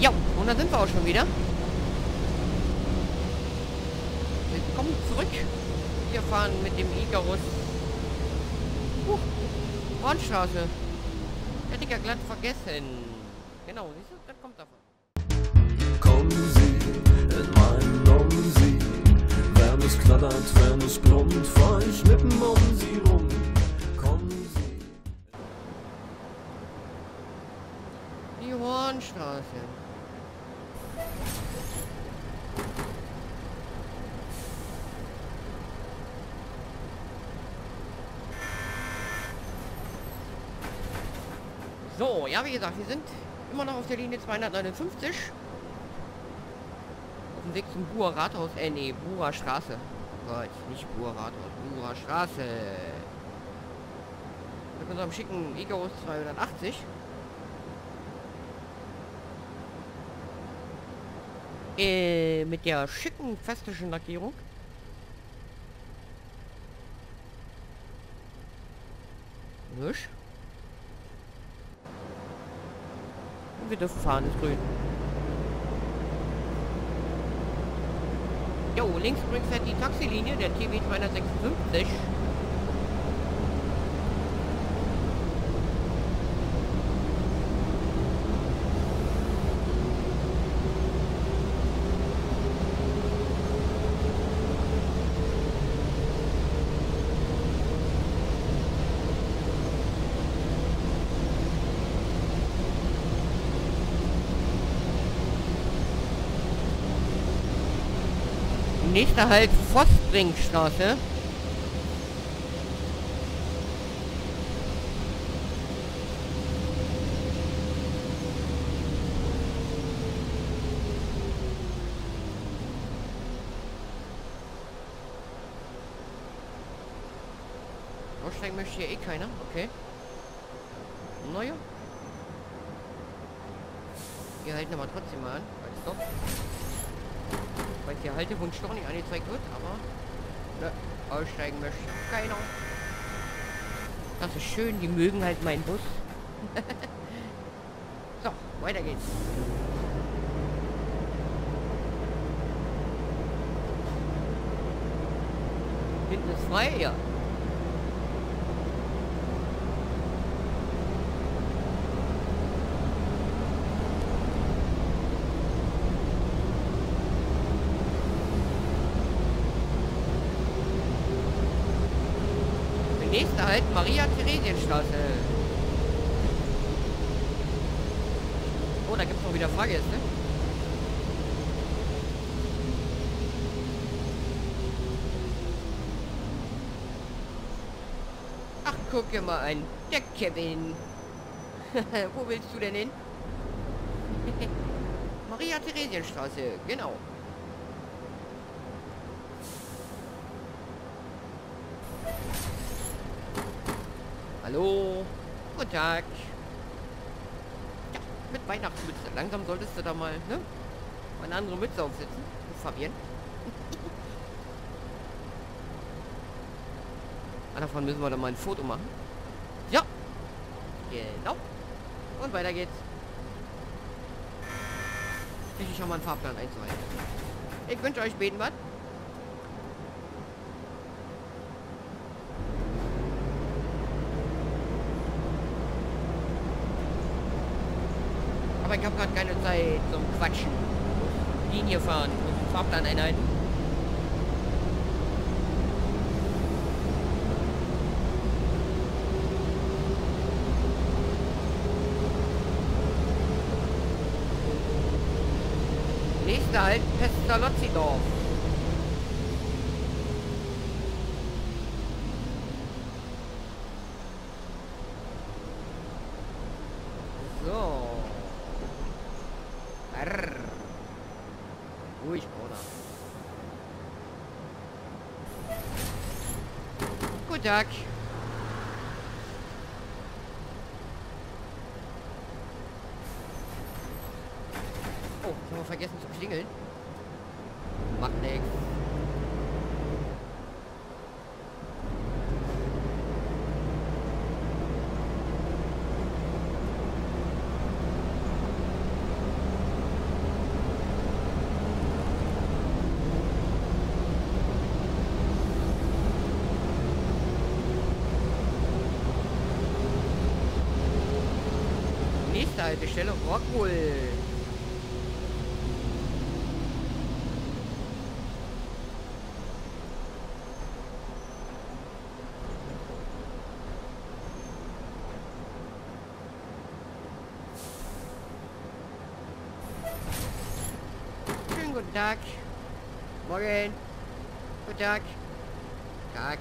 Jo, und dann sind wir auch schon wieder. Willkommen zurück. Wir fahren mit dem Ikarus. Hornstraße. Hätte ich ja glatt vergessen. Genau, siehst du? Das kommt davon. Kommen Sie in meinen Domsi. Wenn es knattert, wenn es brummt, fahr ich mit dem um Sie rum. Die Hornstraße. So, ja, wie gesagt, wir sind immer noch auf der Linie 259. Auf dem Weg zum Buer Rathaus, nee, Buer Straße. Gott, nicht Buer Rathaus, Buer Straße. Mit unserem schicken Ikarus 280. Mit der schicken festischen Lackierung. Nisch. Und wir dürfen fahren, ist grün. Jo, links übrigens hat die Taxilinie, der TB 256. Nächster Halt Forstbringstraße. Aussteigen möchte hier eh keiner, okay. Naja. Wir halten aber trotzdem mal an. Alles top. Weil der Haltewunsch doch nicht angezeigt wird, aber na, aussteigen möchte keiner. Das ist schön, die mögen halt meinen Bus. So, weiter geht's. Hinten ist frei, ja. Nächster Halt Maria-Theresienstraße. Oh, da gibt es noch wieder Fahrgäste. Ach, guck dir mal an. Der Kevin. Wo willst du denn hin? Maria-Theresienstraße, genau. Hallo, guten Tag. Ja, mit Weihnachtsmütze. Langsam solltest du da mal, ne? Eine andere Mütze aufsetzen. Fabian. Davon müssen wir dann mal ein Foto machen. Ja. Genau. Und weiter geht's. Ich habe mal einen Fahrplan einzuhalten. Ich wünsche euch beiden was. Aber ich habe gerade keine Zeit zum Quatschen. Linie fahren und Fahrplan einhalten. Nächster Halt Pestalozzi-Dorf. Ruhig, Bruder. Guten Tag. Oh, ich habe vergessen zu klingeln. Macht nichts. Stelle Rockwool. Schönen guten Tag. Morgen. Guten Tag. Tag.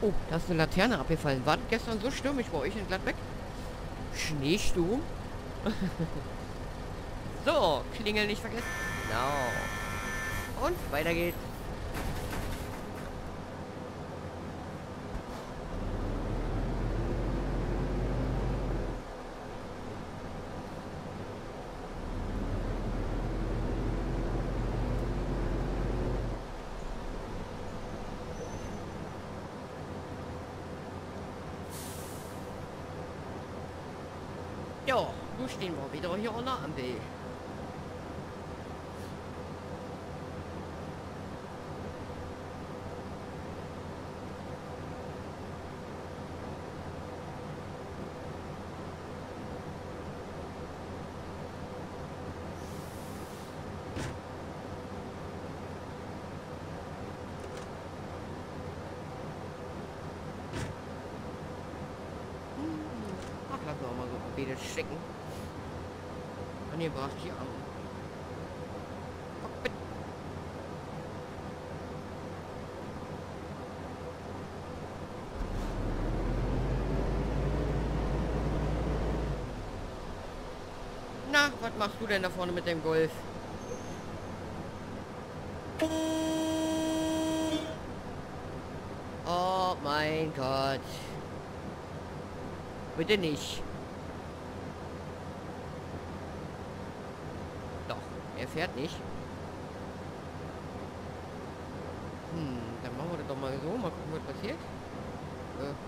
Oh, da ist eine Laterne abgefallen. War das gestern so stürmisch bei euch in Gladbeck? Schneesturm? So, Klingel nicht vergessen. Genau. Und weiter geht's. Ja, nun stehen wir wieder hier unten am Weg. Stecken. Und ihr braucht hier auch. Na, was machst du denn da vorne mit dem Golf? Oh mein Gott. Bitte nicht. Er fährt nicht. Dann machen wir das doch mal so. Mal gucken, was passiert.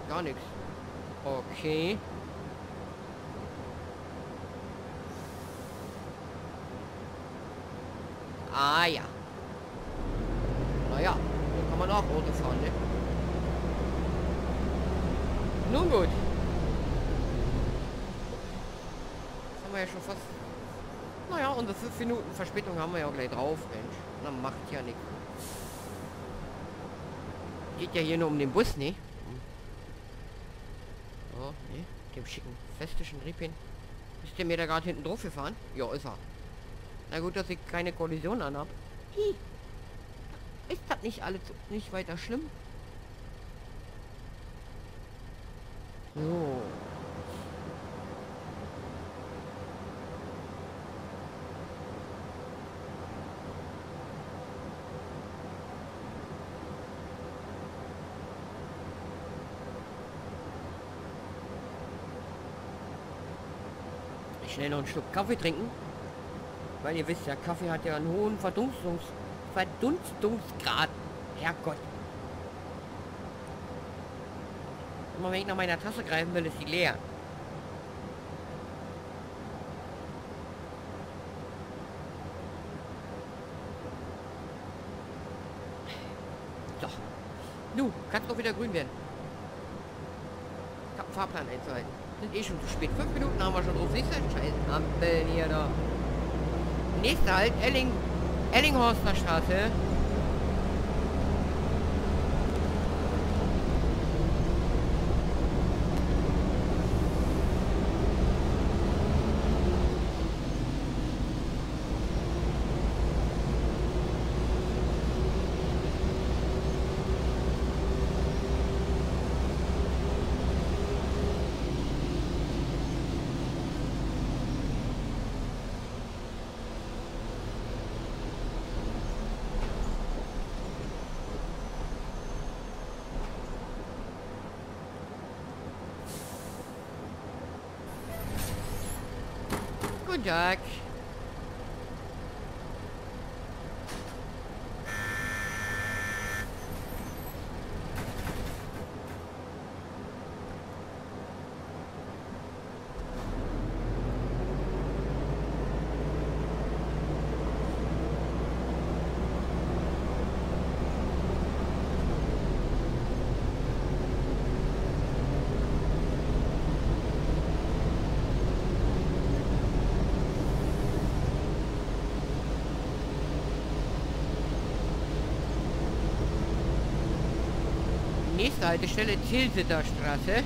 Gar nichts. Okay. Ah ja. Naja, so kann man auch Auto fahren, ne? Nun gut. Das haben wir ja schon fast... Naja, unsere 5 Minuten Verspätung haben wir ja auch gleich drauf, Mensch. Na, macht ja nichts. Geht ja hier nur um den Bus, ne? Oh, ne? Dem schicken festischen Riebchen. Ist der mir da gerade hinten drauf gefahren? Ja, ist er. Na gut, dass ich keine Kollision an habe. Ist das nicht alles nicht weiter schlimm? So. Schnell noch einen Schluck Kaffee trinken, weil ihr wisst ja, Kaffee hat ja einen hohen Verdunstungsgrad. Herrgott. Immer wenn ich nach meiner Tasse greifen will, ist sie leer. Doch. Du, kannst doch wieder grün werden. Ich hab einen Fahrplan einzuhalten. Sind eh schon zu spät. 5 Minuten haben wir schon drauf. Nächste scheiß Ampel hier da. Nächster Halt, Ellinghorster Straße. Guten Tag. erste Haltestelle Tilsiter Straße.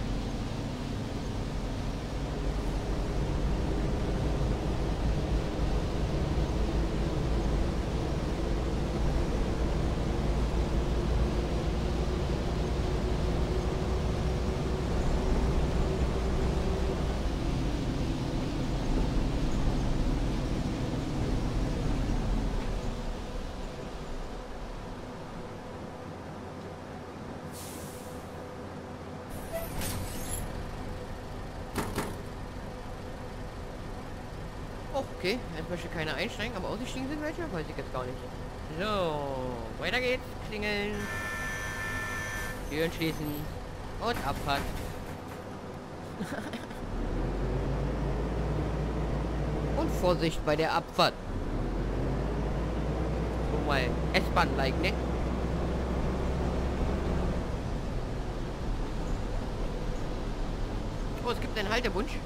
Okay, erstmal schon keine einsteigen, aber ausgestiegen sind welche? Weiß ich jetzt gar nicht. So, weiter geht's. Klingeln. Türen schließen. Und Abfahrt. Und Vorsicht bei der Abfahrt. So mal S-Bahn-like, ne? Oh, es gibt einen Haltewunsch.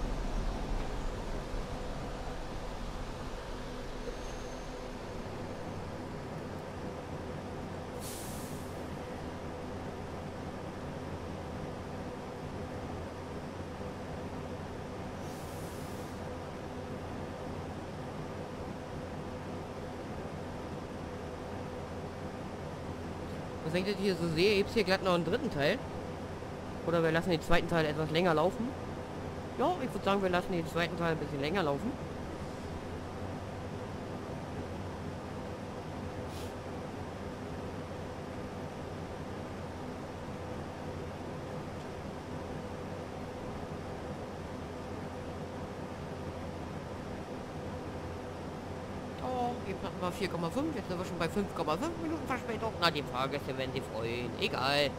Wenn ich das hier so sehe, gibt es hier glatt noch einen dritten Teil. Oder wir lassen den zweiten Teil etwas länger laufen. Ja, ich würde sagen, wir lassen den zweiten Teil ein bisschen länger laufen. Oh, jetzt hatten wir 4,5, jetzt sind wir schon bei 5,5 Minuten Verspätung. Na, die Fahrgäste werden sich freuen. Egal.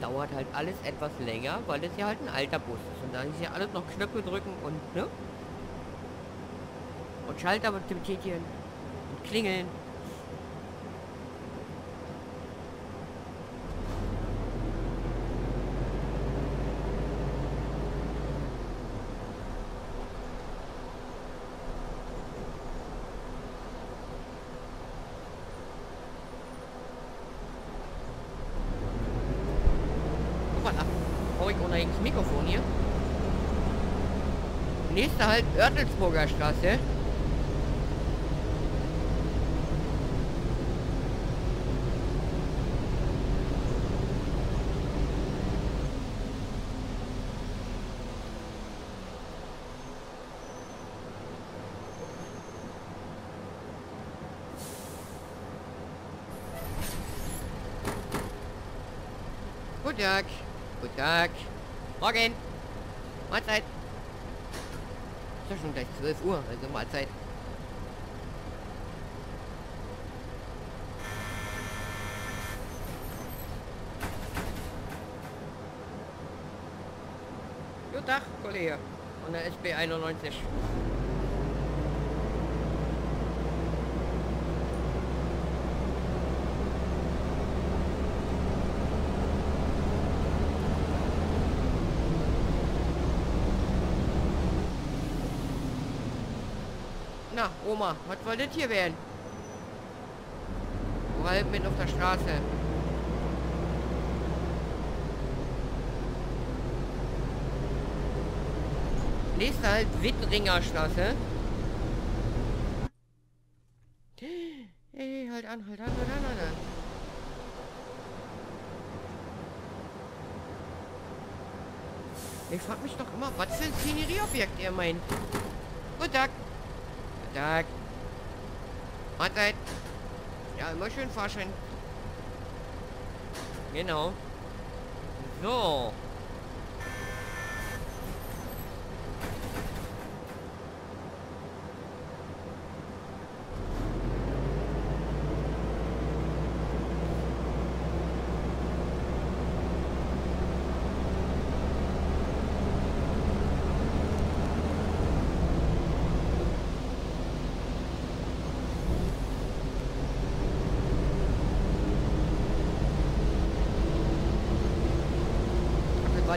Dauert halt alles etwas länger, weil es ja halt ein alter Bus ist. Und da ist ja alles noch Knöpfe drücken und, ne? Und Schalter mit dem Tätchen. Und klingeln. Nächster Halt Örtelsburger Straße. Guten Tag. Guten Tag. Morgen. Mahlzeit. Schon gleich 12 Uhr, also Mahlzeit. Guten Tag, Kollege. Von der SB 91. Na, Oma, was soll das hier werden? Überall mit auf der Straße. Nächster Halt Wittringer Straße. Hey, halt an, halt an, halt an, halt an. Ich frag mich doch immer, was für ein Szenerieobjekt ihr meint. Guten Tag. Tag. Mahlzeit. Ja, immer schön Fahrschein. Genau. So.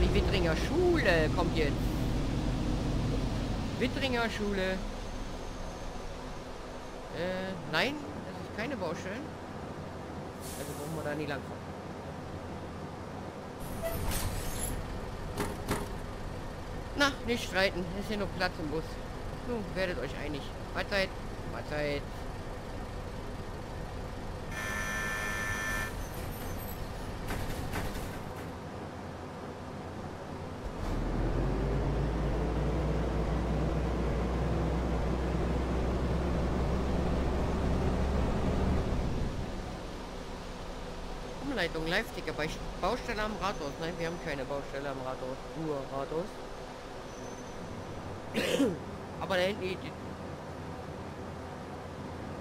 Die Wittringer Schule kommt jetzt. Wittringer Schule. Nein, das ist keine Baustellen. Also brauchen wir da nie langfahren. Na, nicht streiten. Es ist hier nur Platz im Bus. Nun, werdet euch einig. Mahlzeit, Mahlzeit. Umleitung Live-Ticker bei Baustelle am Rathaus. Nein, wir haben keine Baustelle am Rathaus. Nur Rathaus. Aber da hinten...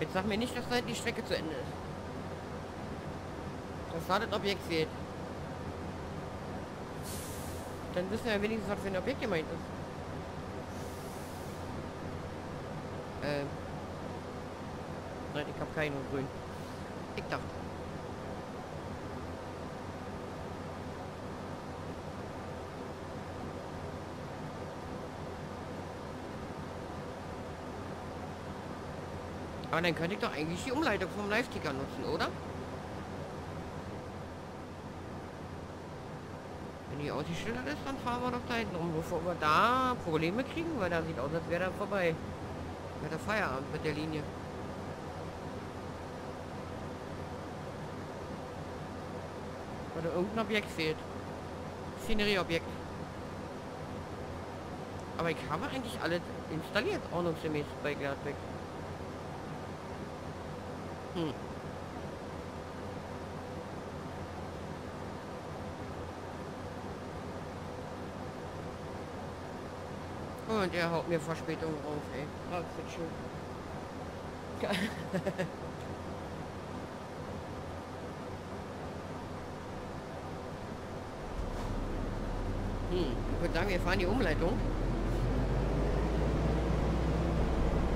Jetzt sag mir nicht, dass da hinten die Strecke zu Ende ist. Das Fahrradobjekt fehlt. Dann wissen wir wenigstens, was für ein Objekt gemeint ist. Nein, ich habe keinen grün. Ich dachte. Aber dann könnte ich doch eigentlich die Umleitung vom Live-Ticker nutzen, oder? Wenn die ausgeschildert ist, dann fahren wir doch da hinten rum, bevor wir da Probleme kriegen, weil da sieht aus, als wäre da vorbei. Wäre der Feierabend mit der Linie. Oder irgendein Objekt fehlt. Szenerieobjekt. Aber ich habe eigentlich alles installiert, ordnungsgemäß bei Gladbeck. Hm. Und er haut mir Verspätung rauf, ey. Das wird schön. Ich würde sagen, wir fahren die Umleitung.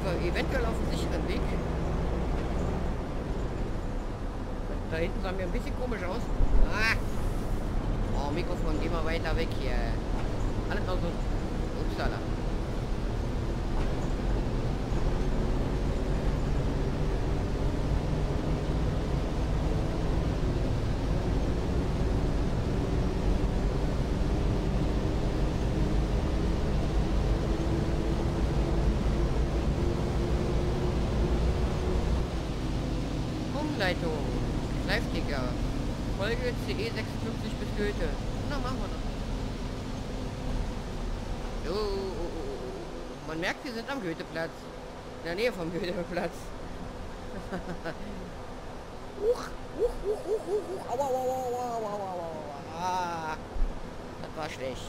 So, eventuell auf dem sicheren Weg. Da hinten sah mir ein bisschen komisch aus. Ah. Oh, Mikrofon, geh mal weiter weg hier. Alles noch so. Upsala. Umleitung. Live-Ticker. Folge CE 56 bis Goethe. Na, machen wir noch. Oh. Man merkt, wir sind am Goetheplatz. In der Nähe vom Goetheplatz. Das war schlecht.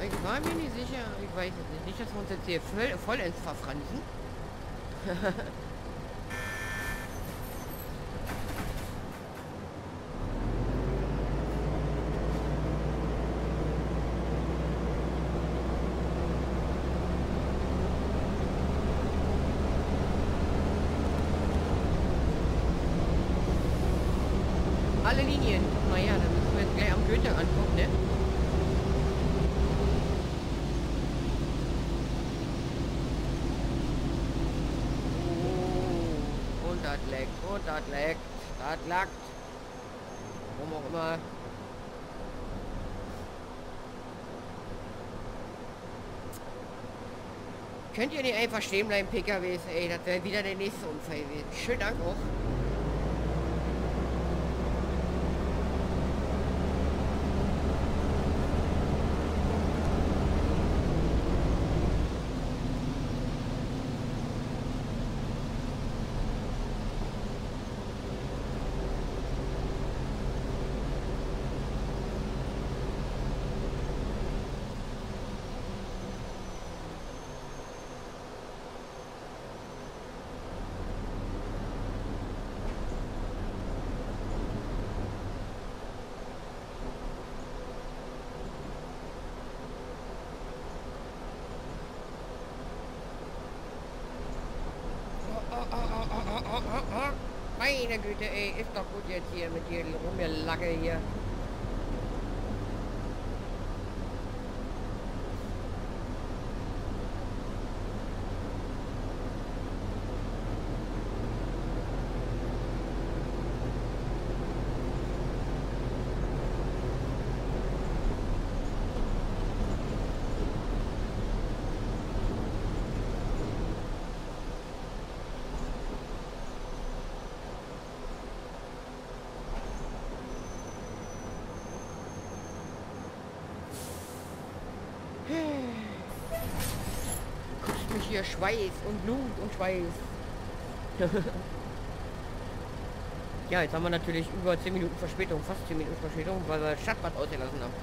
Ich war mir nicht sicher, ich weiß es nicht. Nicht, dass wir uns jetzt hier vollends verfransen. Alle Linien. Naja, dann müssen wir jetzt gleich am Goethe angucken, ne? Das lagt. Warum auch immer. Könnt ihr nicht einfach stehen bleiben, PKWs, ey. Das wäre wieder der nächste Unfall gewesen. Schönen Dank auch. hock, hock. Meine Güte, ey, ist doch gut jetzt hier mit dir rumgelacke hier. Hier Schweiß und Blut und Schweiß. Ja, jetzt haben wir natürlich über 10 Minuten Verspätung, fast 10 Minuten Verspätung, weil wir Stadtbad ausgelassen haben.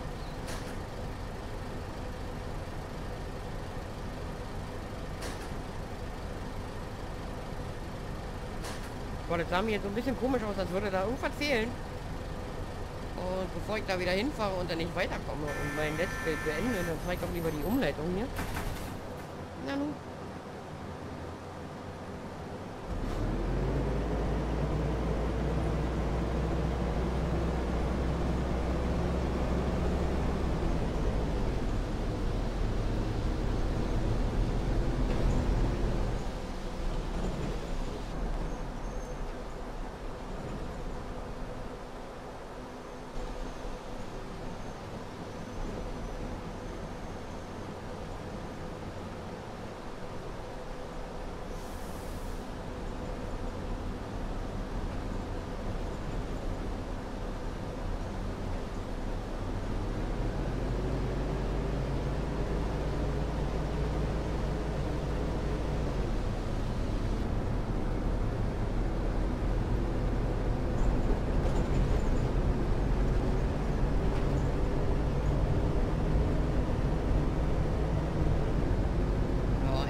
Boah, das sah mir jetzt so ein bisschen komisch aus, als würde da irgendwas fehlen. Und bevor ich da wieder hinfahre und dann nicht weiterkomme und mein letztes Bild beende, dann zeige ich auch lieber die Umleitung hier. Na nun.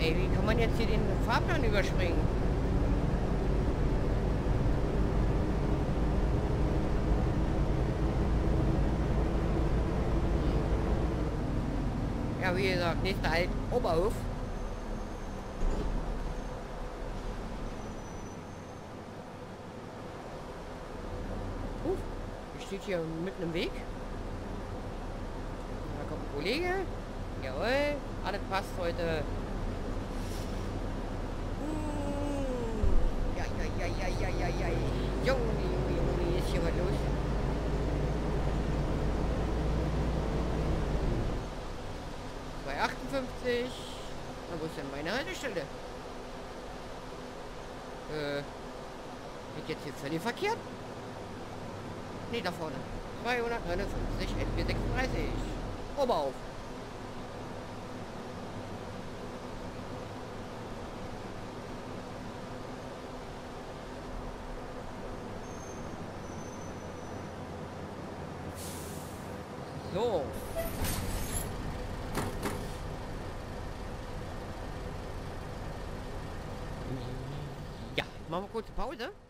Wie kann man jetzt hier den Fahrplan überspringen? Ja, wie gesagt, nächster Halt Oberhof. Ich stehe hier mitten im Weg. Da kommt ein Kollege. Jawohl, alles passt heute. Junge, Junge, Junge, ist hier was los? Bei 58. Na, wo ist denn meine Haltestelle? Geht jetzt hier völlig verkehrt? Ne, da vorne. 259, N436. Oberhof. So. Ja, machen wir kurz Pause.